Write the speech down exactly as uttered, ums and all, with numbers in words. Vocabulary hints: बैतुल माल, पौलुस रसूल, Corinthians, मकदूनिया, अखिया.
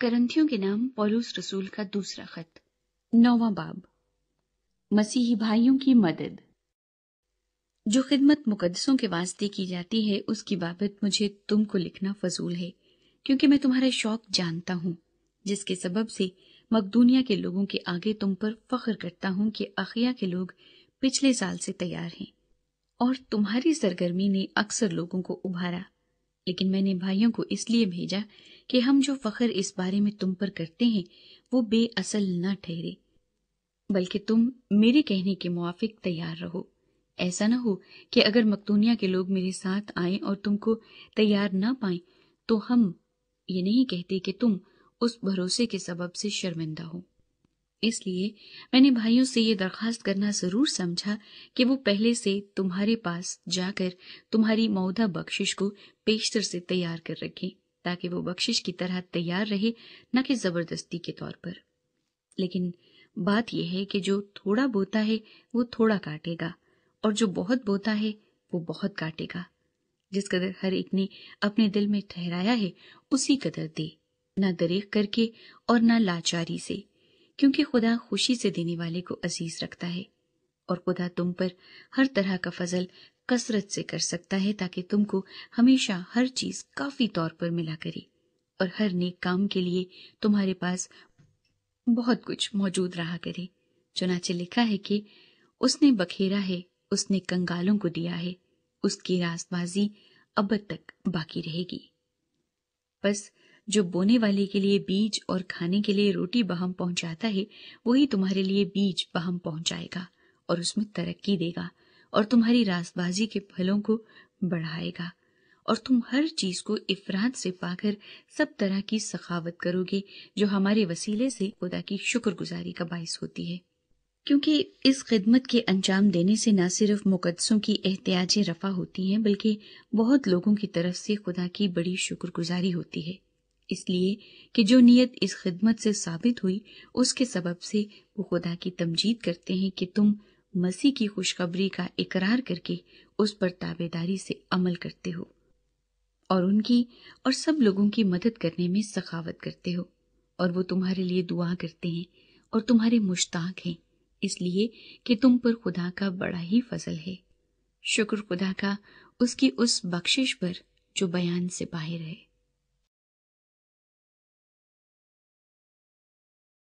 करंथियों के नाम पौलुस रसूल का दूसरा खत, नौवां बाब। मसीही भाइयों की मदद। जो खिदमत मुकद्दसों के वास्ते की जाती है उसकी बाबत मुझे तुमको लिखना फजूल है, क्योंकि मैं तुम्हारा शौक जानता हूं, जिसके सबब से मकदूनिया के लोगों के आगे तुम पर फख्र करता हूं कि अखिया के लोग पिछले साल से तैयार हैं और तुम्हारी सरगर्मी ने अक्सर लोगों को उभारा। लेकिन मैंने भाइयों को इसलिए भेजा कि हम जो फख्र इस बारे में तुम पर करते हैं वो बेअसल न ठहरे, बल्कि तुम मेरे कहने के मुआफिक तैयार रहो। ऐसा न हो कि अगर मकदूनिया के लोग मेरे साथ आए और तुमको तैयार न पाए तो हम ये नहीं कहते कि तुम उस भरोसे के सबब से शर्मिंदा हो। इसलिए मैंने भाइयों से ये दरख्वास्त करना जरूर समझा कि वो पहले से तुम्हारे पास जाकर तुम्हारी मौदा बख्शिश को पेशतर से तैयार कर रखें, ताकि वो बख्शिश की तरह तैयार रहे, न कि जबरदस्ती के तौर पर। लेकिन बात यह है कि जो थोड़ा बोता है वो थोड़ा काटेगा, और जो बहुत बोता है वो बहुत काटेगा। जिस कदर हर एक ने अपने दिल में ठहराया है उसी कदर दे, ना दरेख करके और ना लाचारी से, क्योंकि खुदा खुशी से देने वाले को अजीज रखता है। और खुदा तुम पर हर तरह का फजल कसरत से कर सकता है, ताकि तुमको हमेशा हर चीज काफी तौर पर मिला करे और हर नेक काम के लिए तुम्हारे पास बहुत कुछ मौजूद रहा करे। चुनाचे लिखा है कि उसने बखेरा है, उसने कंगालों को दिया है, उसकी रास्तबाजी अब तक बाकी रहेगी। बस जो बोने वाले के लिए बीज और खाने के लिए रोटी बहम पहुंचाता है, वही तुम्हारे लिए बीज बहम पहुंचाएगा और उसमें तरक्की देगा और तुम्हारी रास्तबाजी के फलों को बढ़ाएगा। और तुम हर चीज को इफरात से पाकर सब तरह की सखावत करोगे, जो हमारे वसीले से खुदा की शुक्रगुजारी का बायस होती है। क्योंकि इस खिदमत के अंजाम देने से न सिर्फ मुकद्दसों की एहतियाजें रफा होती हैं, बल्कि बहुत लोगों की तरफ से खुदा की बड़ी शुक्रगुजारी होती है। इसलिए कि जो नियत इस खिदमत से साबित हुई उसके सबब से वो खुदा की तमजीद करते हैं कि तुम मसीह की खुशखबरी का इकरार करके उस पर ताबेदारी से अमल करते हो और उनकी और सब लोगों की मदद करने में सखावत करते हो, और वो तुम्हारे लिए दुआ करते हैं और तुम्हारे मुश्ताक हैं, इसलिए कि तुम पर खुदा का बड़ा ही फजल है। शुक्र खुदा का उसकी उस बख्शिश पर जो बयान से बाहर है।